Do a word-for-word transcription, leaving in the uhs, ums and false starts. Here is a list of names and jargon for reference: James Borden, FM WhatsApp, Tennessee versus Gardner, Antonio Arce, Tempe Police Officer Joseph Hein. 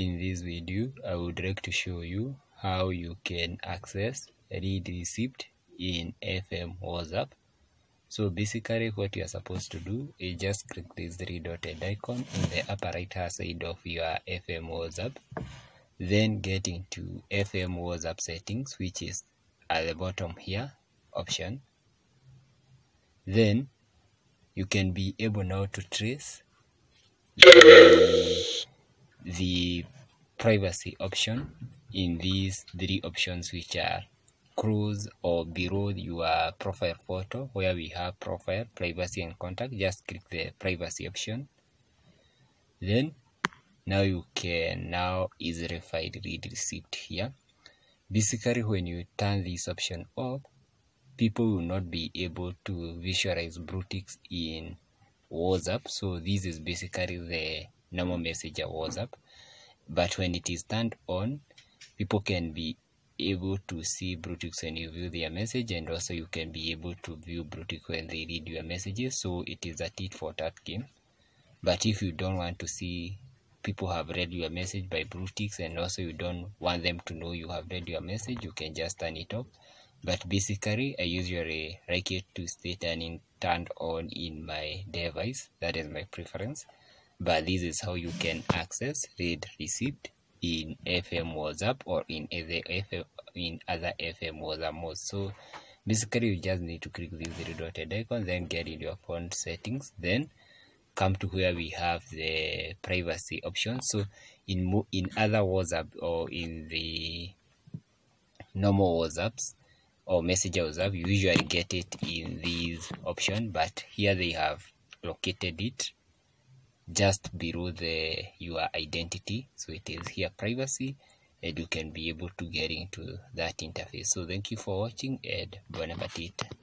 In this video, I would like to show you how you can access read receipt in F M WhatsApp. So basically what you are supposed to do is just click this three dotted icon in the upper right hand side of your F M WhatsApp. Then get into F M WhatsApp settings, which is at the bottom here, option. Then you can be able now to trace the the privacy option in these three options, which are cruise or below your profile photo, where we have profile, privacy and contact. Just click the privacy option. Then now you can now easily find read receipt here. Basically, when you turn this option off, people will not be able to visualize Brutix in WhatsApp. So this is basically the normal messenger WhatsApp, but when it is turned on, people can be able to see Brutix when you view their message, and also you can be able to view Brutix when they read your messages. So it is a tit for tat game. But if you don't want to see people have read your message by Brutix, and also you don't want them to know you have read your message, you can just turn it off. But basically, I usually like it to stay turning turned on in my device. That is my preference. But this is how you can access read receipt in F M WhatsApp or in other F M, in other F M WhatsApp modes. So basically, you just need to click this little dotted icon, then get in your phone settings, then come to where we have the privacy option. So in in other WhatsApp or in the normal WhatsApps or messenger WhatsApp, you usually get it in these option, but here they have located it just below the your identity. So it is here, privacy, and you can be able to get into that interface. So thank you for watching, and bon appetit.